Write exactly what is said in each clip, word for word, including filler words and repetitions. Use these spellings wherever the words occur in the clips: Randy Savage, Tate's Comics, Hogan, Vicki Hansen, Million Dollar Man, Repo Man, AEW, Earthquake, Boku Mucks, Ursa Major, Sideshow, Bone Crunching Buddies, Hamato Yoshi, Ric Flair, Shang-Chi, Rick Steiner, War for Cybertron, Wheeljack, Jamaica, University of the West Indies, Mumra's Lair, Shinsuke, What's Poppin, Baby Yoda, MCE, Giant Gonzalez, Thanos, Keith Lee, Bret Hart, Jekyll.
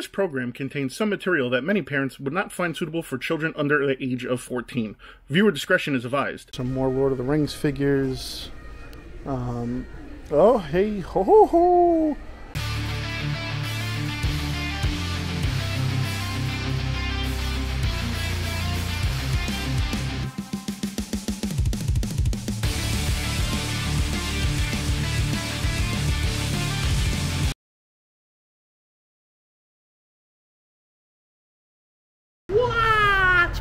This program contains some material that many parents would not find suitable for children under the age of fourteen. Viewer discretion is advised. Some more Lord of the Rings figures. Um, oh, hey, ho ho ho!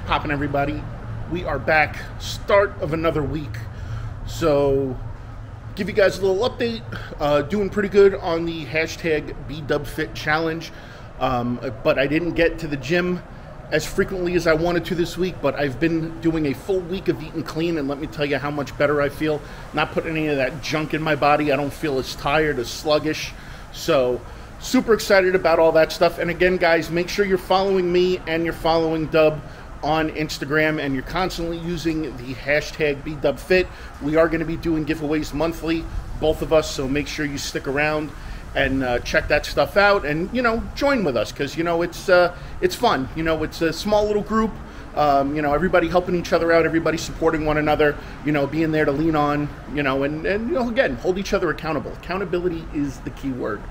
Poppin', everybody, we are back, start of another week, so give you guys a little update. Uh doing pretty good on the hashtag BeDubfit challenge, um but I didn't get to the gym as frequently as I wanted to this week, but I've been doing a full week of eating clean, and let me tell you how much better I feel. Not putting any of that junk in my body. I don't feel as tired, as sluggish, so super excited about all that stuff. And again, guys, make sure you're following me and you're following Dub on Instagram, and you're constantly using the hashtag BeDubFit. We are going to be doing giveaways monthly, both of us, so make sure you stick around and uh, check that stuff out, and, you know, join with us, because, you know, it's uh, it's fun. You know, it's a small little group, um, you know, everybody helping each other out, everybody supporting one another, you know, being there to lean on, you know, and, and you know, again, hold each other accountable. Accountability is the key word.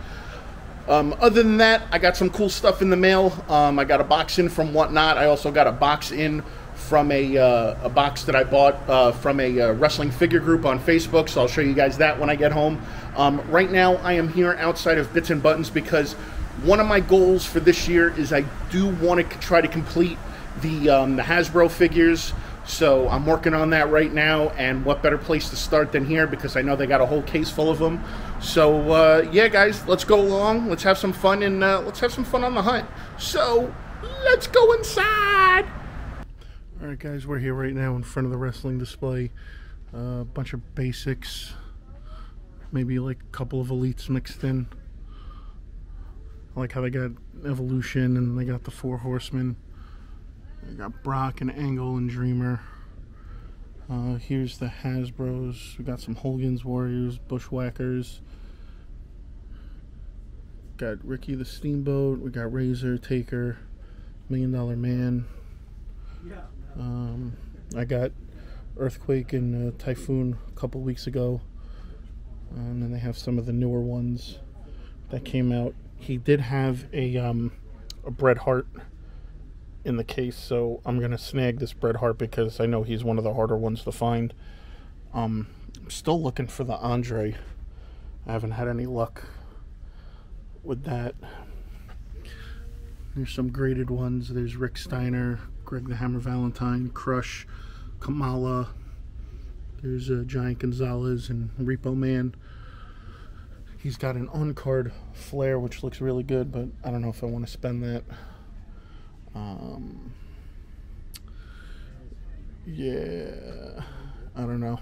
Um, other than that, I got some cool stuff in the mail. Um, I got a box in from Whatnot. I also got a box in from a, uh, a box that I bought uh, from a uh, wrestling figure group on Facebook, so I'll show you guys that when I get home. Um, right now, I am here outside of Bits and Buttons because one of my goals for this year is I do want to try to complete the, um, the Hasbro figures, so I'm working on that right now, and what better place to start than here, because I know they got a whole case full of them. So, uh, yeah, guys, let's go along, let's have some fun, and uh, let's have some fun on the hunt. So, let's go inside! Alright, guys, we're here right now in front of the wrestling display. A uh, bunch of basics, maybe like a couple of elites mixed in. I like how they got Evolution, and they got the Four Horsemen. I got Brock and Angle and Dreamer. Uh, here's the Hasbros. We got some Hogan's Warriors, Bushwhackers. Got Ricky the Steamboat. We got Razor, Taker, Million Dollar Man. Um, I got Earthquake and uh, Typhoon a couple weeks ago. And then they have some of the newer ones that came out. He did have a, um, a Bret Hart in the case, so I'm gonna snag this Bret Hart because I know he's one of the harder ones to find. um I'm still looking for the Andre. I haven't had any luck with that. There's some graded ones. There's Rick Steiner, Greg the Hammer Valentine, Crush, Kamala. There's a uh, Giant Gonzalez and Repo Man. He's got an on-card Flair which looks really good, but I don't know if I want to spend that. Um, yeah, I don't know.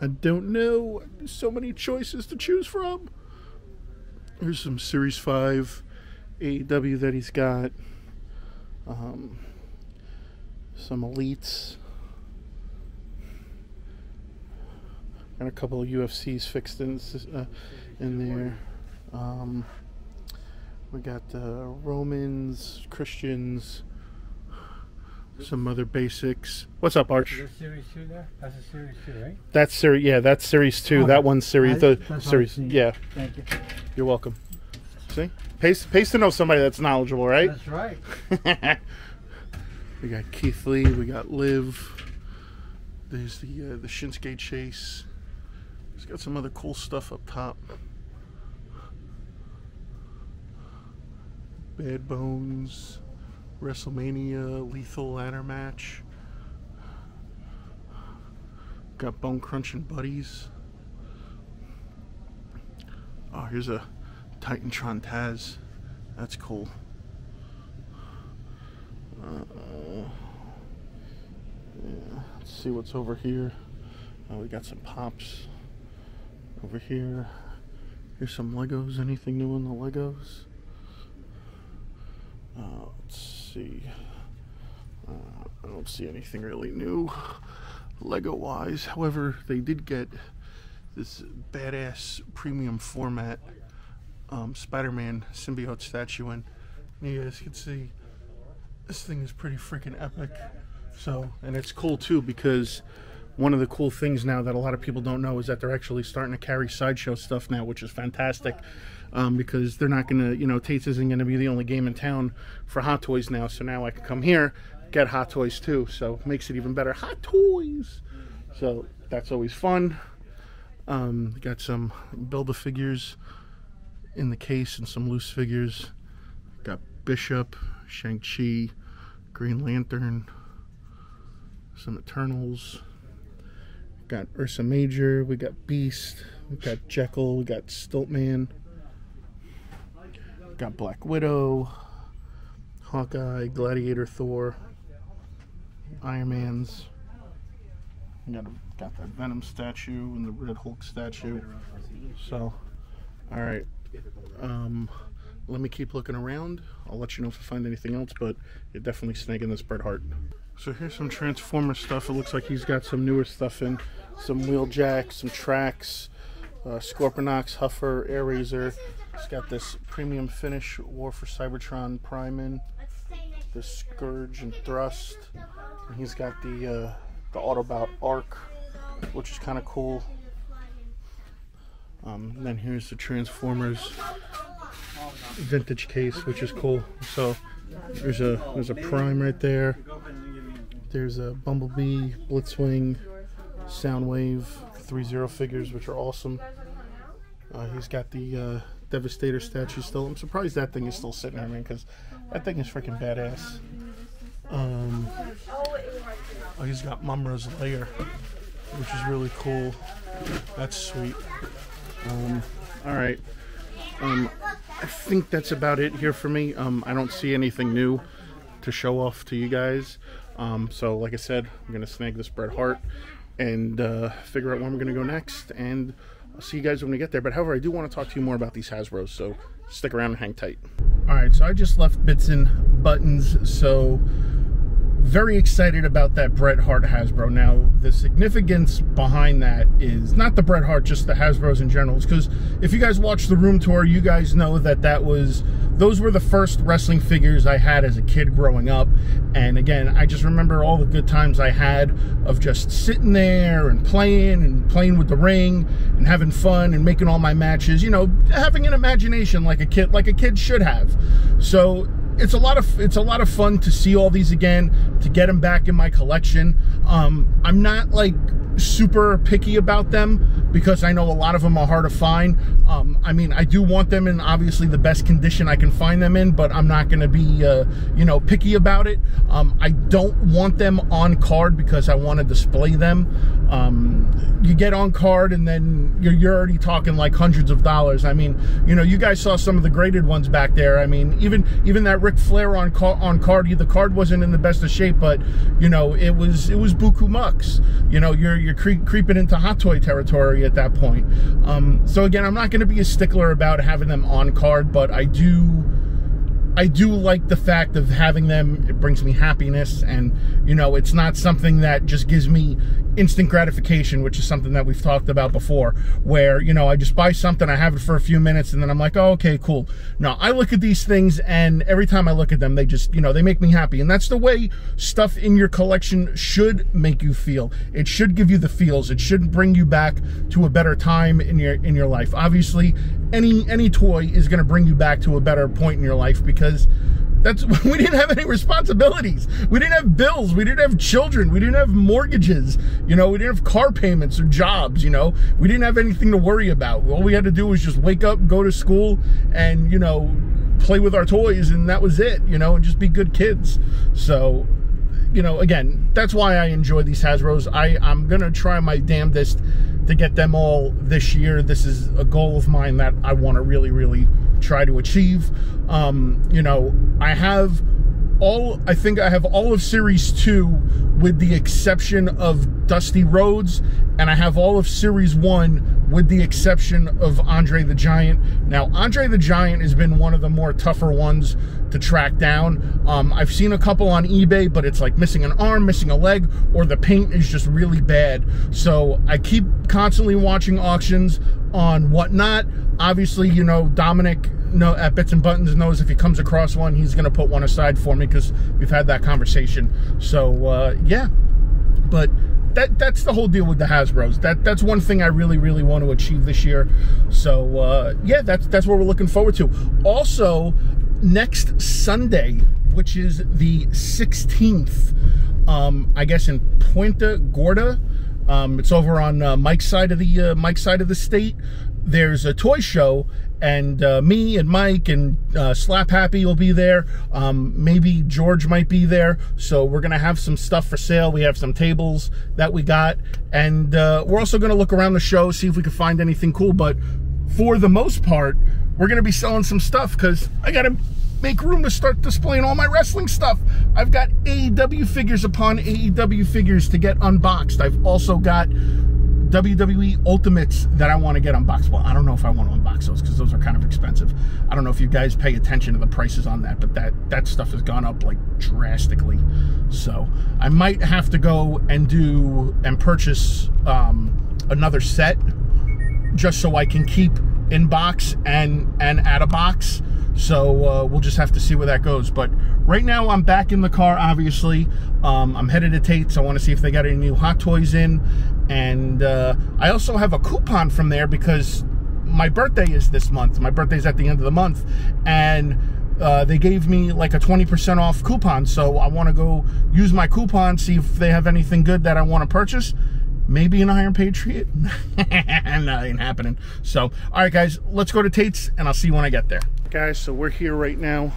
I don't know. There's so many choices to choose from. There's some Series five A E W that he's got. Um, some Elites. Got a couple of U F Cs fixed in, uh, in there. Um... We got uh, Romans, Christians, some other basics. What's up, Arch? Is that Series two there? That's a Series two, right? That's Series, yeah, that's Series two. Oh, that one's Series, the Series, yeah. Thank you. You're welcome. See? Pays, pays to know somebody that's knowledgeable, right? That's right. We got Keith Lee, we got Liv. There's the, uh, the Shinsuke chase. He's got some other cool stuff up top. Bad Bones, WrestleMania, Lethal Ladder Match. Got Bone Crunching Buddies. Oh, here's a Titan Tron Taz. That's cool. Uh, yeah, let's see what's over here. Oh, we got some Pops over here. Here's some Legos. Anything new in the Legos? Uh, let's see. Uh, I don't see anything really new Lego-wise. However, they did get this badass premium format um, Spider-Man symbiote statue in. You guys can see this thing is pretty freaking epic. So, and it's cool too, because one of the cool things now that a lot of people don't know is that they're actually starting to carry Sideshow stuff now, which is fantastic, um, because they're not gonna, you know, Tate's isn't gonna be the only game in town for Hot Toys now. So now I can come here, get Hot Toys too. So makes it even better. Hot Toys. So that's always fun. Um, got some Build-A-Figures in the case and some loose figures. Got Bishop, Shang-Chi, Green Lantern, some Eternals. Got Ursa Major, we got Beast, we got Jekyll, we got Stiltman, got Black Widow, Hawkeye, Gladiator, Thor, Iron Man's. We got, got that Venom statue and the Red Hulk statue. So, alright, um, let me keep looking around. I'll let you know if I find anything else, but you're definitely snagging this Bret Hart. So here's some Transformer stuff. It looks like he's got some newer stuff in. Some Wheeljack, some Trax, uh, Scorponox, Huffer, Air Razor. It's got this premium finish, War for Cybertron Prime in. The Scourge and Thrust. And he's got the, uh, the Autobot Arc, which is kind of cool. Um, and then here's the Transformers vintage case, which is cool. So there's a, there's a Prime right there. There's a Bumblebee, Blitzwing, Soundwave, three zero figures, which are awesome. Uh, he's got the uh, Devastator statue still. I'm surprised that thing is still sitting there, man, because that thing is freaking badass. Um, oh, he's got Mumra's Lair, which is really cool. That's sweet. Um, all right. Um, I think that's about it here for me. Um, I don't see anything new to show off to you guys. Um, so like I said, I'm going to snag this Bret Hart and uh, figure out where I'm going to go next, and I'll see you guys when we get there. But however, I do want to talk to you more about these Hasbros, so stick around and hang tight. Alright, so I just left Bits and Buttons, so very excited about that Bret Hart Hasbro. Now, the significance behind that is not the Bret Hart, just the Hasbros in general, because if you guys watched the room tour, you guys know that that was... those were the first wrestling figures I had as a kid growing up. And again, I just remember all the good times I had of just sitting there and playing and playing with the ring and having fun and making all my matches, you know, having an imagination like a kid, like a kid should have. So it's a lot of, it's a lot of fun to see all these again, to get them back in my collection. Um, I'm not like super picky about them because I know a lot of them are hard to find. Um, I mean, I do want them in obviously the best condition I can find them in, but I'm not going to be, uh, you know, picky about it. Um, I don't want them on card because I want to display them. Um, you get on card and then you're, you're already talking like hundreds of dollars. I mean, you know, you guys saw some of the graded ones back there. I mean, even, even that Ric Flair on, ca on card, the card wasn't in the best of shape, but you know, it was, it was buku mucks. You know, you're, you're cre creeping into Hot Toy territory at that point. Um, so again, I'm not going to be a stickler about having them on card, but I do, I do like the fact of having them. It brings me happiness, and you know, it's not something that just gives me instant gratification, which is something that we've talked about before, where, you know, I just buy something, I have it for a few minutes, and then I'm like, oh, okay, cool. No, I look at these things, and every time I look at them, they just, you know, they make me happy. And that's the way stuff in your collection should make you feel. It should give you the feels. It should bring you back to a better time in your in your life. Obviously, any any toy is going to bring you back to a better point in your life, because that's, we didn't have any responsibilities. We didn't have bills. We didn't have children. We didn't have mortgages. You know, we didn't have car payments or jobs, you know. We didn't have anything to worry about. All we had to do was just wake up, go to school, and, you know, play with our toys, and that was it, you know, and just be good kids. So, you know, again, that's why I enjoy these Hasbros. I, I'm going to try my damnedest to get them all this year. This is a goal of mine that I want to really, really try to achieve. Um, you know, I have all, I think I have all of series two with the exception of Dusty Rhodes, and I have all of series one with the exception of Andre the Giant. Now, Andre the Giant has been one of the more tougher ones to track down. Um, I've seen a couple on eBay, but it's like missing an arm, missing a leg, or the paint is just really bad. So I keep constantly watching auctions on Whatnot. Obviously, you know, Dominic know, at Bits and Buttons knows if he comes across one, he's going to put one aside for me because we've had that conversation. So, uh, yeah. But that that's the whole deal with the Hasbros. That that's one thing I really, really want to achieve this year. So, uh, yeah, that's, that's what we're looking forward to. Also, next Sunday, which is the sixteenth, um, I guess in Punta Gorda, um, it's over on uh, Mike's side of the uh, Mike's side of the state. There's a toy show, and uh, me and Mike and uh, Slap Happy will be there. Um, maybe George might be there. So we're gonna have some stuff for sale. We have some tables that we got, and uh, we're also gonna look around the show, see if we can find anything cool. But for the most part, we're gonna be selling some stuff because I gotta make room to start displaying all my wrestling stuff. I've got A E W figures upon A E W figures to get unboxed. I've also got W W E Ultimates that I want to get unboxed. Well, I don't know if I want to unbox those because those are kind of expensive. I don't know if you guys pay attention to the prices on that, but that, that stuff has gone up like drastically. So I might have to go and do and purchase um, another set just so I can keep in box and, and out of box. So uh, we'll just have to see where that goes. But right now I'm back in the car, obviously. Um, I'm headed to Tate's. I want to see if they got any new Hot Toys in. And uh, I also have a coupon from there because my birthday is this month. My birthday's at the end of the month. And uh, they gave me like a twenty percent off coupon. So I want to go use my coupon, see if they have anything good that I want to purchase. Maybe an Iron Patriot? No, that ain't happening. So, all right, guys, let's go to Tate's, and I'll see you when I get there. Guys, so we're here right now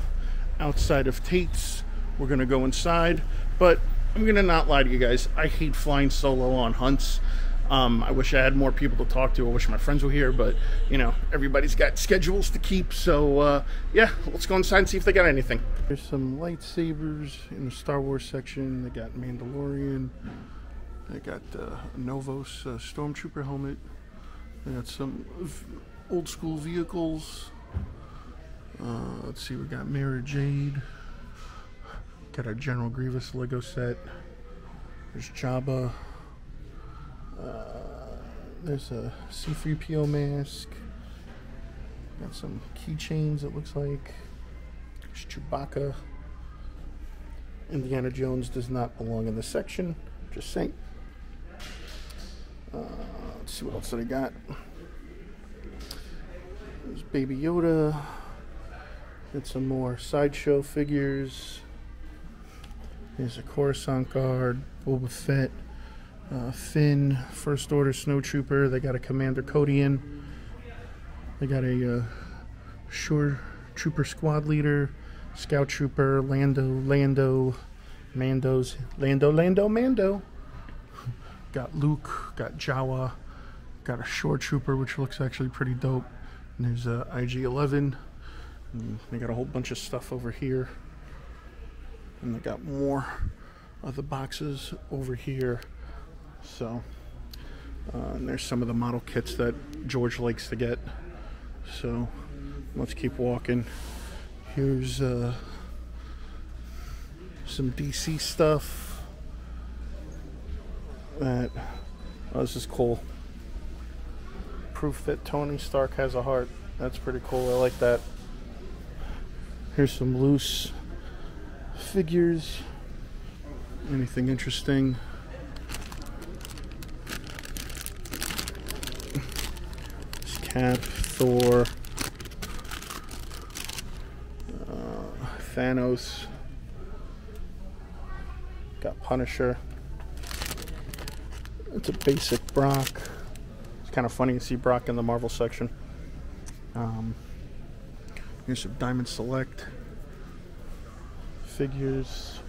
outside of Tate's. We're going to go inside, but I'm going to not lie to you guys. I hate flying solo on hunts. Um, I wish I had more people to talk to. I wish my friends were here, but, you know, everybody's got schedules to keep. So, uh, yeah, let's go inside and see if they got anything. There's some lightsabers in the Star Wars section. They got Mandalorian. They got uh, a Novos uh, Stormtrooper helmet. They got some old school vehicles. Uh, let's see, we got Mara Jade. Got a General Grievous Lego set. There's Jabba. Uh, there's a C three P O mask. Got some keychains, it looks like. There's Chewbacca. Indiana Jones does not belong in this section. Just saying. Uh, let's see what else that I got. There's Baby Yoda. Got some more Sideshow figures. There's a Coruscant Guard, Boba Fett, uh, Finn, First Order Snowtrooper. They got a Commander Codian. They got a uh, Shore Trooper Squad Leader, Scout Trooper, Lando, Lando. Mando's, Lando, Lando, Mando. Got Luke, got Jawa, got a Shore Trooper, which looks actually pretty dope. And there's uh, I G eleven. And they got a whole bunch of stuff over here. And they got more of the boxes over here. So, uh, and there's some of the model kits that George likes to get. So, let's keep walking. Here's... Uh, some D C stuff. That oh, this is cool. Proof that Tony Stark has a heart. That's pretty cool. I like that. Here's some loose figures. Anything interesting? It's Cap, Thor, uh, Thanos. Got Punisher. It's a basic Brock. It's kind of funny to see Brock in the Marvel section. Um, here's some Diamond Select figures.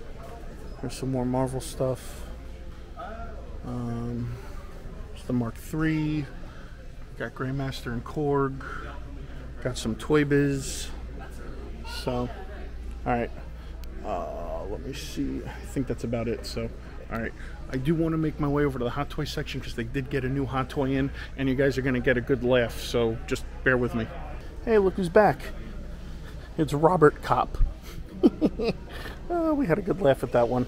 There's some more Marvel stuff. Um, it's the Mark three. Got Grandmaster and Korg. Got some Toy Biz. So, alright. Uh, Let me see. I think that's about it. So, all right. I do want to make my way over to the Hot Toy section because they did get a new Hot Toy in, and you guys are going to get a good laugh. So just bear with me. Hey, look who's back. It's Robert Cop. Oh, we had a good laugh at that one.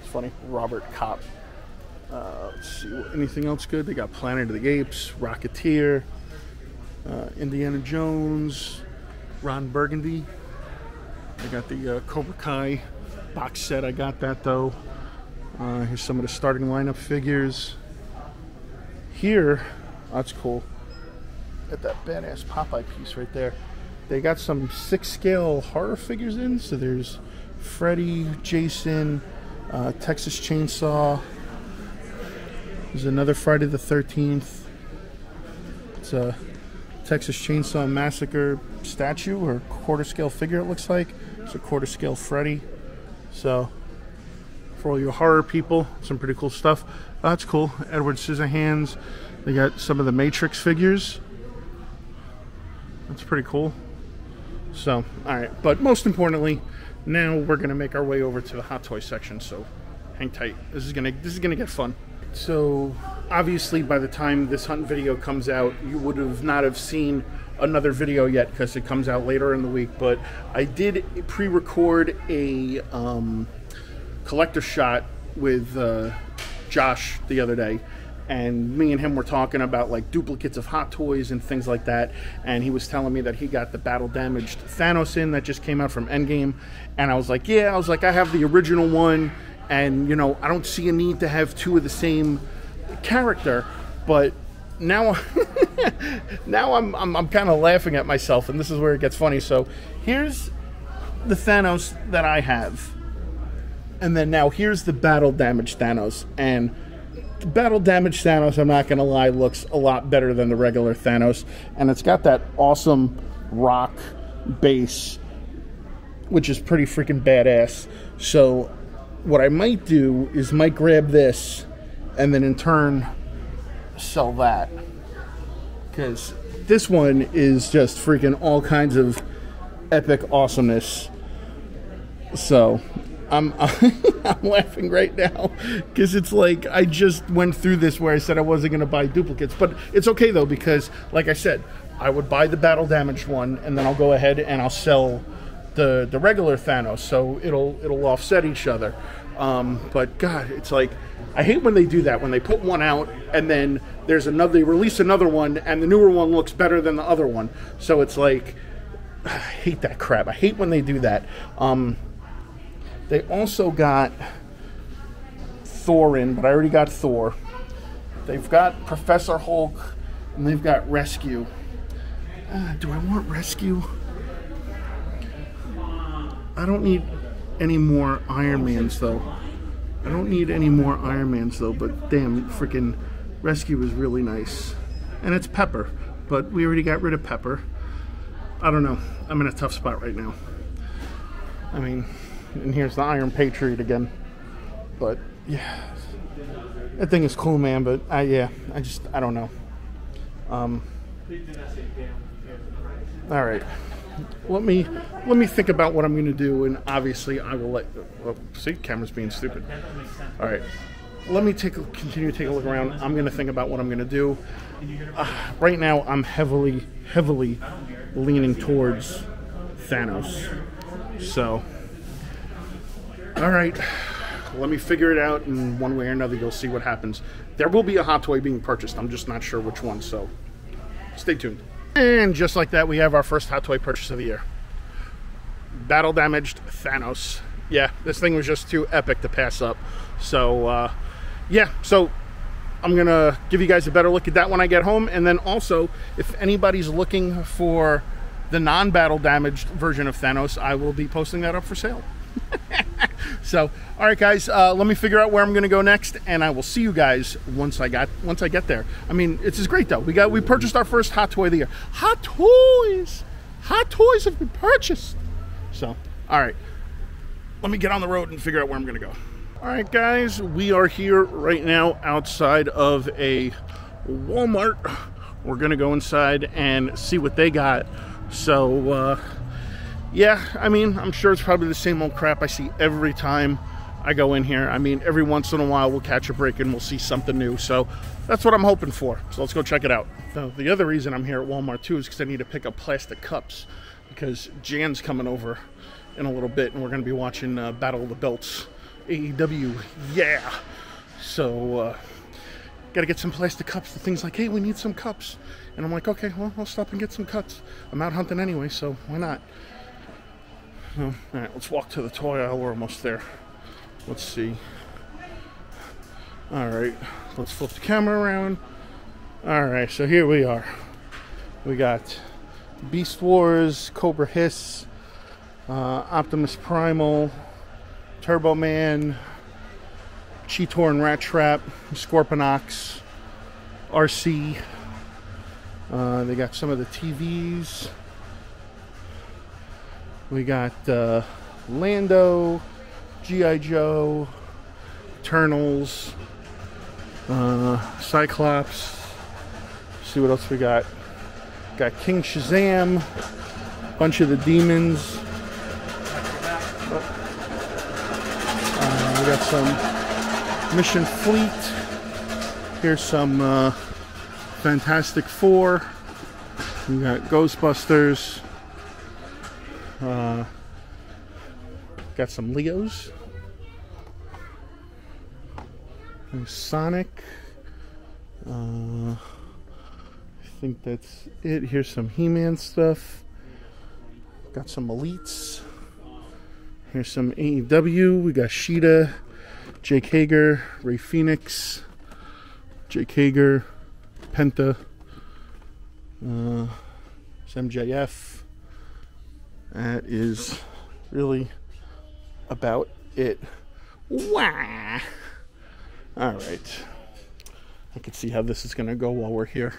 It's funny. Robert Cop. Uh, let's see. Anything else good? They got Planet of the Apes, Rocketeer, uh, Indiana Jones, Ron Burgundy. I got the uh, Cobra Kai box set. I got that though. Uh, here's some of the starting lineup figures. Here, oh, that's cool. Got that badass Popeye piece right there. They got some six scale horror figures in. So there's Freddy, Jason, uh, Texas Chainsaw. There's another Friday the thirteenth. It's a Texas Chainsaw Massacre statue or quarter scale figure, it looks like. It's a quarter scale Freddy. So for all your horror people, some pretty cool stuff. Oh, that's cool. Edward Scissorhands. They got some of the Matrix figures. That's pretty cool. So, alright. But most importantly, now we're going to make our way over to the Hot Toys section. So hang tight. This is going to this is going to get fun. So obviously by the time this hunt video comes out, you would have not have seen another video yet because it comes out later in the week, but I did pre-record a um, collector shot with uh, Josh the other day, and me and him were talking about like duplicates of Hot Toys and things like that, and he was telling me that he got the battle damaged Thanos in that just came out from Endgame, and I was like, yeah, I was like, I have the original one. And, you know, I don't see a need to have two of the same character. But now, now I'm, I'm, I'm kind of laughing at myself. And this is where it gets funny. So here's the Thanos that I have. And then now here's the battle damaged Thanos. And the battle damaged Thanos, I'm not going to lie, looks a lot better than the regular Thanos. And it's got that awesome rock base, which is pretty freaking badass. So what I might do is might grab this and then in turn sell that, because this one is just freaking all kinds of epic awesomeness. So I'm, I'm laughing right now because it's like I just went through this where I said I wasn't going to buy duplicates, but it's okay though, because like I said, I would buy the battle damaged one and then I'll go ahead and I'll sell The, the regular Thanos, so it'll it'll offset each other. Um, but God, it's like I hate when they do that, when they put one out and then there's another, they release another one and the newer one looks better than the other one. So it's like I hate that crap. I hate when they do that. Um, they also got Thor in, but I already got Thor. They've got Professor Hulk and they've got Rescue. Uh, do I want Rescue? I don't need any more Iron Mans though. I don't need any more Iron Mans though, but damn, freaking Rescue was really nice. And it's Pepper, but we already got rid of Pepper. I don't know. I'm in a tough spot right now. I mean, and here's the Iron Patriot again. But yeah, that thing is cool, man, but I, yeah, I just, I don't know. Um, all right. Let me let me think about what I'm going to do, and obviously I will let. Well, see, camera's being stupid. All right, let me take a, continue to take a look around. I'm going to think about what I'm going to do. Uh, right now, I'm heavily, heavily leaning towards Thanos. So, all right, let me figure it out, and one way or another, you'll see what happens. There will be a Hot Toy being purchased. I'm just not sure which one. So, stay tuned. And just like that, we have our first Hot Toy purchase of the year. Battle damaged Thanos. Yeah, this thing was just too epic to pass up. So, uh, yeah, so I'm going to give you guys a better look at that when I get home. And then also, if anybody's looking for the non-battle damaged version of Thanos, I will be posting that up for sale. So, all right, guys, uh, let me figure out where I'm going to go next, and I will see you guys once I got once I get there. I mean, it's just great though. We got we purchased our first Hot Toy of the year. Hot Toys, Hot Toys have been purchased. So, all right, let me get on the road and figure out where I'm going to go. All right, guys, we are here right now outside of a Walmart. We're going to go inside and see what they got. So. Uh, Yeah, I mean, I'm sure it's probably the same old crap I see every time I go in here. I mean, every once in a while we'll catch a break and we'll see something new. So that's what I'm hoping for. So let's go check it out. So the other reason I'm here at Walmart too is because I need to pick up plastic cups, because Jan's coming over in a little bit and we're going to be watching uh, Battle of the Belts, A E W. Yeah. So uh, got to get some plastic cups. The thing's like, hey, we need some cups. And I'm like, okay, well, I'll stop and get some cuts. I'm out hunting anyway, so why not? Um, all right, let's walk to the toy aisle. We're almost there. Let's see. All right, let's flip the camera around. All right, so here we are. We got Beast Wars, Cobra Hiss, uh, Optimus Primal, Turbo Man, Cheetor and Rat Trap, Scorponox, R C. Uh, they got some of the T Vs. We got uh, Lando, G I. Joe, Eternals, uh, Cyclops. Let's see what else we got. Got King Shazam, bunch of the demons. Uh, we got some Mission Fleet. Here's some uh, Fantastic Four. We got Ghostbusters. Uh, got some Leos. There's Sonic. Uh, I think that's it. Here's some He-Man stuff. Got some Elites. Here's some A E W. We got Sheeta, Jake Hager, Rey Fenix, Jake Hager, Penta, uh, some M J F. That is really about it. Wah! All right. I can see how this is going to go while we're here.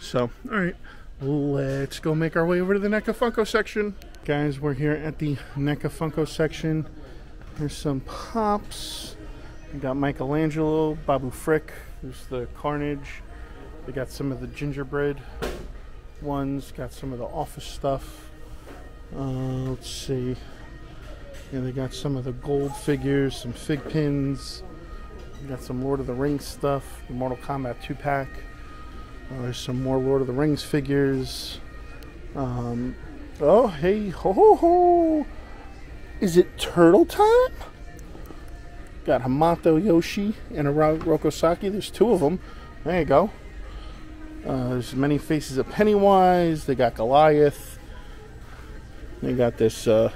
So, all right, let's go make our way over to the NECA Funko section. Guys, we're here at the NECA Funko section. Here's some Pops. We got Michelangelo, Babu Frick. There's the Carnage. They got some of the gingerbread ones. Got some of the office stuff. Uh, let's see. Yeah, they got some of the gold figures, some fig pins. We got some Lord of the Rings stuff, the Mortal Kombat two pack. Uh, there's some more Lord of the Rings figures. Um, oh, hey, ho, ho, ho. Is it turtle time? Got Hamato Yoshi and a Rokosaki. There's two of them. There you go. Uh, there's many faces of Pennywise. They got Goliath. They got this uh,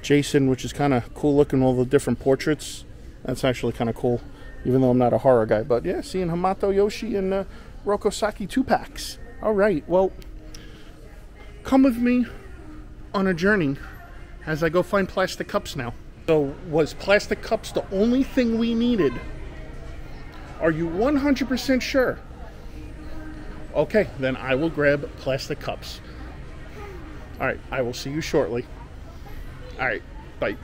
Jason, which is kind of cool looking, all the different portraits. That's actually kind of cool, even though I'm not a horror guy. But yeah, seeing Hamato Yoshi and... Uh, Rokosaki two packs. All right, well, come with me on a journey as I go find plastic cups now. So was plastic cups the only thing we needed? Are you one hundred percent sure? Okay, then I will grab plastic cups. All right, I will see you shortly. All right, bye.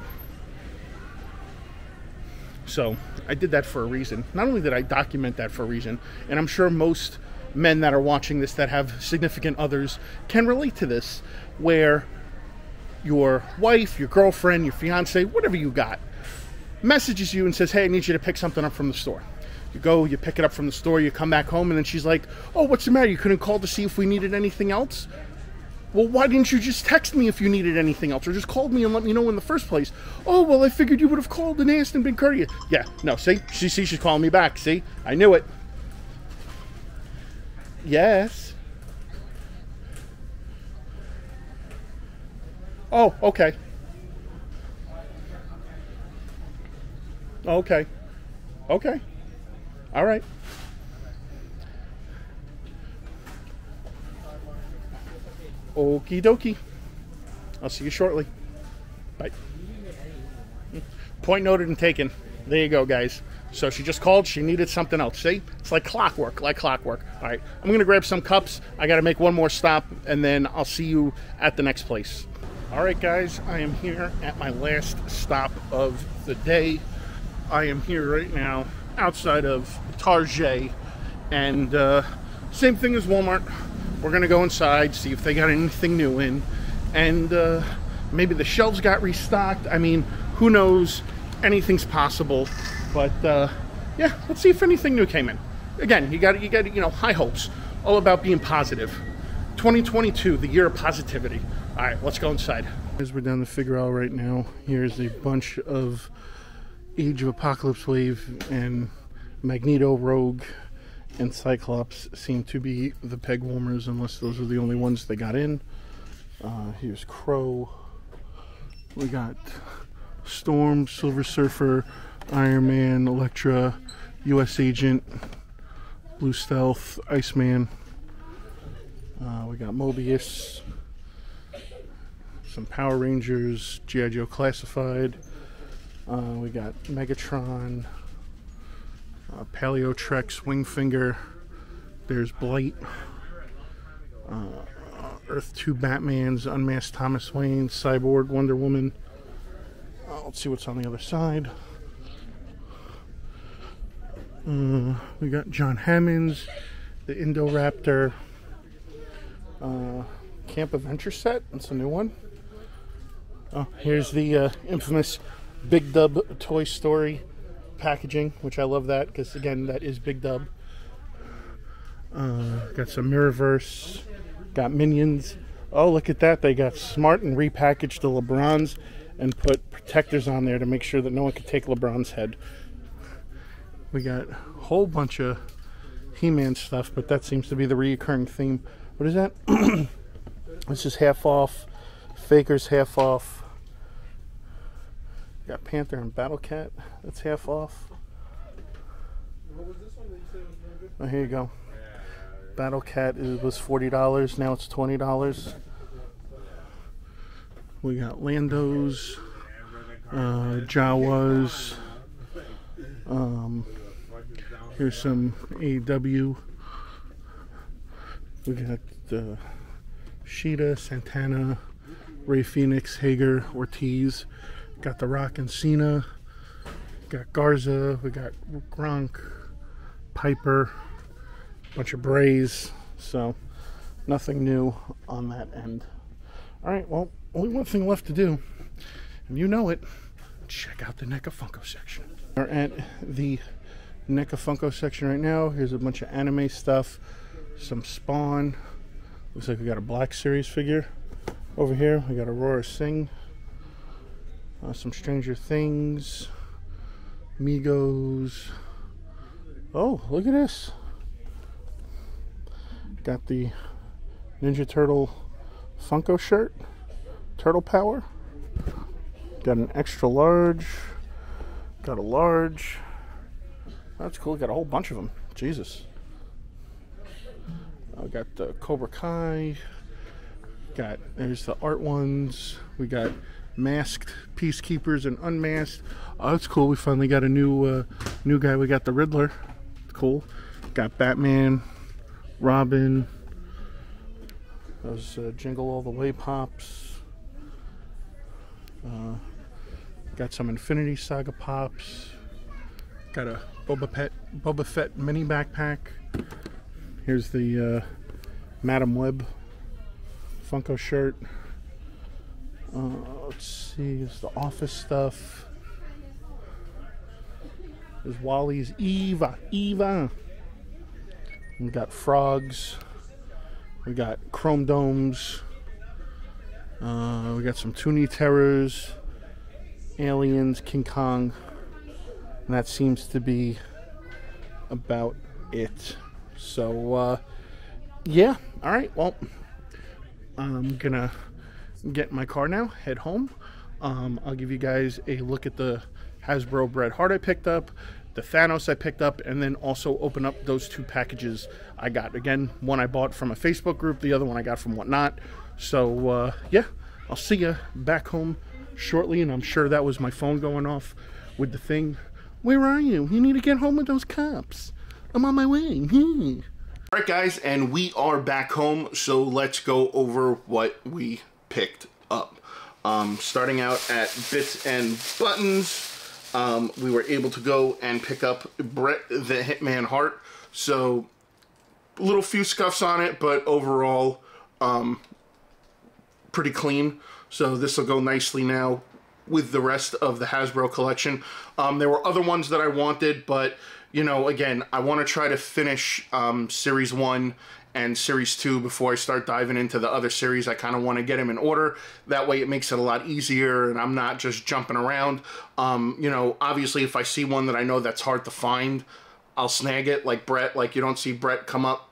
So I did that for a reason. Not only did I document that for a reason, and I'm sure most men that are watching this that have significant others can relate to this, where your wife, your girlfriend, your fiance, whatever you got, messages you and says, hey, I need you to pick something up from the store. You go, you pick it up from the store, you come back home, and then she's like, oh, what's the matter? You couldn't call to see if we needed anything else? Well, why didn't you just text me if you needed anything else, or just called me and let me know in the first place? Oh, well, I figured you would have called and asked and been courteous. Yeah, no, see? She, see, she's calling me back, see? I knew it. Yes. Oh, okay. Okay. Okay. All right. Okie dokie. I'll see you shortly. Bye. Point noted and taken. There you go, guys. So she just called. She needed something else. See? It's like clockwork, like clockwork. All right. I'm going to grab some cups. I got to make one more stop, and then I'll see you at the next place. All right, guys. I am here at my last stop of the day. I am here right now outside of Target, and uh, same thing as Walmart. We're gonna go inside, see if they got anything new in, and uh, maybe the shelves got restocked. I mean, who knows? Anything's possible. But uh, yeah, let's see if anything new came in. Again, you got you got you know, high hopes. All about being positive. twenty twenty-two, the year of positivity. All right, let's go inside. As we're down the figure aisle right now, here's a bunch of Age of Apocalypse Wave and Magneto, Rogue, and Cyclops seem to be the peg warmers, unless those are the only ones they got in. Uh, here's Crow. We got Storm, Silver Surfer, Iron Man, Elektra, U S Agent, Blue Stealth, Iceman. Uh, we got Mobius, some Power Rangers, G I. Joe Classified. Uh, we got Megatron, uh, Paleo Trex, Wingfinger. There's Blight. Uh, Earth two Batmans, Unmasked Thomas Wayne, Cyborg, Wonder Woman. Uh, let's see what's on the other side. Uh, we got John Hammond's, the Indoraptor, uh, Camp Adventure set. That's a new one. Oh, here's the uh, infamous Big Dub Toy Story packaging, which I love that because, again, that is Big Dub. Uh, got some Mirrorverse, got Minions. Oh, look at that. They got smart and repackaged the LeBrons and put protectors on there to make sure that no one could take LeBron's head. We got a whole bunch of He-Man stuff, but that seems to be the reoccurring theme. What is that? This is half off. Faker's half off. Got Panther and Battle Cat. That's half off. What was this one that you said was very good? Oh, here you go. Battle Cat is, was forty dollars. Now it's twenty dollars. We got Lando's, uh, Jawas. Um, here's some A E W. We got uh, Sheeta, Santana, Ray Phoenix, Hager, Ortiz. Got The Rock and Cena. Got Garza. We got Gronk, Piper, bunch of Brays. So nothing new on that end. All right. Well, only one thing left to do, and you know it. Check out the NECA Funko section. We're at the NECA Funko section right now. Here's a bunch of anime stuff, some Spawn. Looks like we got a Black Series figure over here. We got Aurora Singh, uh, some Stranger Things, Migos. Oh, look at this. Got the Ninja Turtle Funko shirt, Turtle Power. Got an extra large. Got a large. That's cool. Got a whole bunch of them. Jesus. I got the Cobra Kai. Got, there's the art ones. We got masked peacekeepers and unmasked. Oh, that's cool. We finally got a new uh, new guy. We got the Riddler. Cool. Got Batman, Robin. Those uh, Jingle All the Way pops. Uh, Got some Infinity Saga pops. Got a Boba Fett, Boba Fett mini backpack. Here's the uh, Madam Web Funko shirt. Uh, let's see, it's the Office stuff. There's Wally's Eva, Eva. We got frogs. We got Chrome Domes. Uh, we got some Toonie Terrors. Aliens, King Kong, and that seems to be about it. So, uh, yeah, all right, well, I'm gonna get in my car now, head home. Um, I'll give you guys a look at the Hasbro Bret Hart I picked up, the Thanos I picked up, and then also open up those two packages I got. Again, one I bought from a Facebook group, the other one I got from Whatnot. So, uh, yeah, I'll see you back home shortly, and I'm sure that was my phone going off with the thing. Where are you? You need to get home with those cops. I'm on my way. All right, guys, and we are back home, so let's go over what we picked up. Um, starting out at Bits and Buttons, um, we were able to go and pick up Bret the Hitman Hart. So, a little few scuffs on it, but overall, um, pretty clean. So this will go nicely now with the rest of the Hasbro collection. Um, there were other ones that I wanted, but, you know, again, I want to try to finish um, Series one and Series two before I start diving into the other series. I kind of want to get them in order. That way it makes it a lot easier, and I'm not just jumping around. Um, you know, obviously, if I see one that I know that's hard to find, I'll snag it like Bret. Like, you don't see Bret come up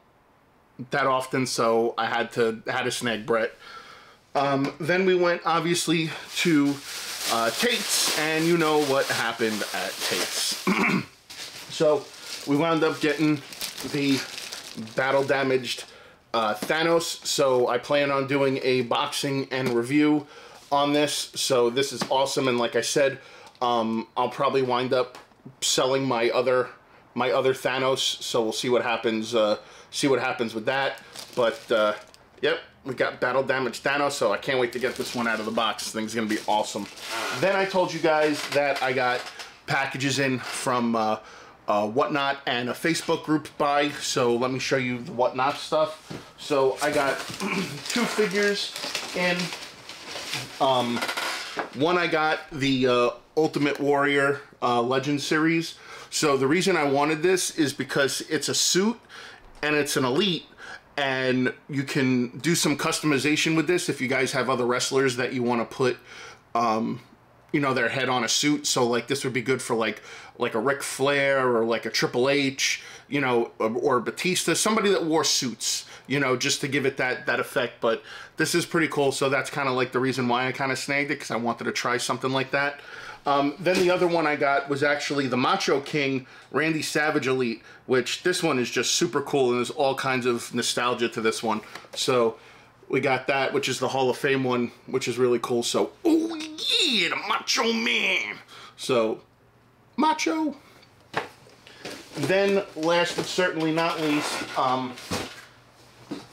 that often, so I had to had to snag Bret. Um, then we went, obviously, to uh, Tate's, and you know what happened at Tate's. So we wound up getting the battle-damaged uh, Thanos, so I plan on doing a boxing and review on this, so this is awesome. And like I said, um, I'll probably wind up selling my other my other Thanos, so we'll see what happens, uh, see what happens with that. But uh, yep, we got battle damaged Thanos, so I can't wait to get this one out of the box. This thing's gonna be awesome. Then I told you guys that I got packages in from uh, uh, Whatnot and a Facebook group buy, so let me show you the Whatnot stuff. So I got two figures in. Um, one, I got the uh, Ultimate Warrior uh, Legend series. So the reason I wanted this is because it's a suit and it's an elite, and you can do some customization with this if you guys have other wrestlers that you want to put, um, you know, their head on a suit. So like this would be good for like like a Ric Flair or like a Triple H, you know, or, or Batista, somebody that wore suits, you know, just to give it that that effect. But this is pretty cool, so that's kind of like the reason why I kind of snagged it, because I wanted to try something like that. Um, then the other one I got was actually the Macho King Randy Savage Elite, which this one is just super cool, and there's all kinds of nostalgia to this one. So we got that, which is the Hall of Fame one, which is really cool. So, oh yeah, the Macho Man. So, Macho. Then, last but certainly not least, um,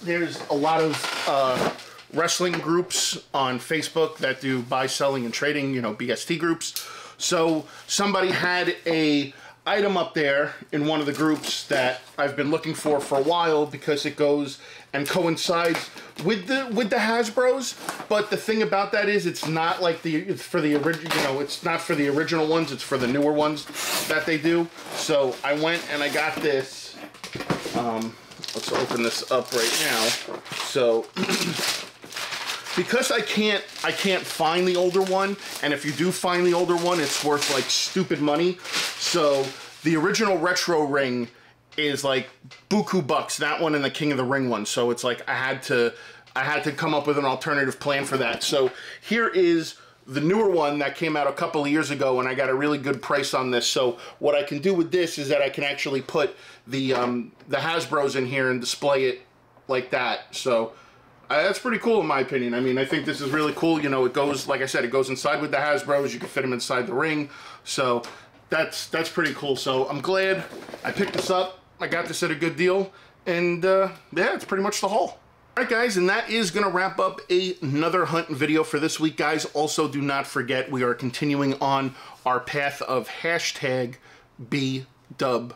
there's a lot of... Uh, wrestling groups on Facebook that do buy, selling, and trading, you know, B S T groups. So somebody had a item up there in one of the groups that I've been looking for for a while, because it goes and coincides with the with the Hasbros. But the thing about that is, it's not like the it's for the original, you know, it's not for the original ones, it's for the newer ones that they do. So I went and I got this. Um, let's open this up right now. So because I can't, I can't find the older one, and if you do find the older one, it's worth like stupid money. So the original retro ring is like buku bucks, that one and the King of the Ring one. So it's like I had to, I had to come up with an alternative plan for that. So here is the newer one that came out a couple of years ago, and I got a really good price on this. So what I can do with this is that I can actually put the um, the Hasbros in here and display it like that. So. Uh, that's pretty cool in my opinion. I mean, I think this is really cool. You know, it goes, like I said, it goes inside with the Hasbros. You can fit them inside the ring. So that's that's pretty cool. So I'm glad I picked this up. I got this at a good deal. And uh, yeah, it's pretty much the haul. All right, guys, and that is going to wrap up a, another hunt video for this week, guys. Also, do not forget, we are continuing on our path of hashtag BeDubfit.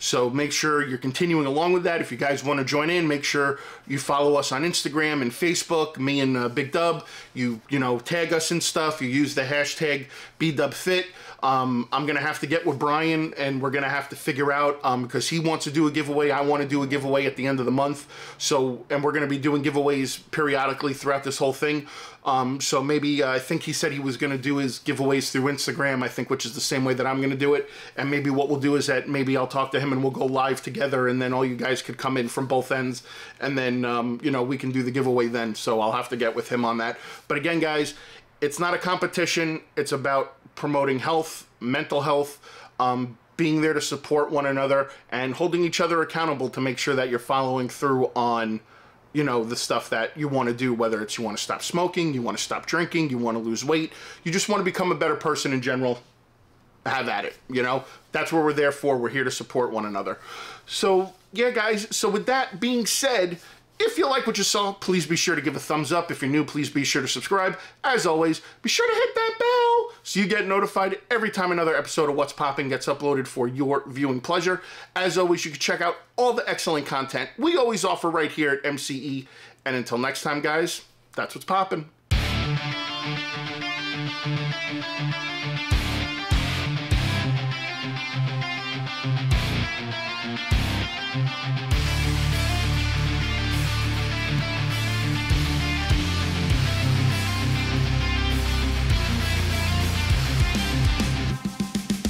So make sure you're continuing along with that. If you guys want to join in, make sure you follow us on Instagram and Facebook, me and uh, Big Dub. You you know, tag us and stuff. You use the hashtag BeDubFit. Um, I'm going to have to get with Brian, and we're going to have to figure out, because um, he wants to do a giveaway. I want to do a giveaway at the end of the month. So, and we're going to be doing giveaways periodically throughout this whole thing. Um, so maybe, uh, I think he said he was going to do his giveaways through Instagram, I think, which is the same way that I'm going to do it. And maybe what we'll do is that maybe I'll talk to him and we'll go live together, and then all you guys could come in from both ends, and then, um, you know, we can do the giveaway then. So I'll have to get with him on that. But again, guys, it's not a competition. It's about promoting health, mental health, um, being there to support one another, and holding each other accountable to make sure that you're following through on, you know, the stuff that you want to do, whether it's you want to stop smoking, you want to stop drinking, you want to lose weight, you just want to become a better person in general. Have at it, you know? That's what we're there for. We're here to support one another. So, yeah, guys, so with that being said, if you like what you saw, please be sure to give a thumbs up. If you're new, please be sure to subscribe. As always, be sure to hit that bell so you get notified every time another episode of What's Poppin' gets uploaded for your viewing pleasure. As always, you can check out all the excellent content we always offer right here at M C E. And until next time, guys, that's what's poppin'.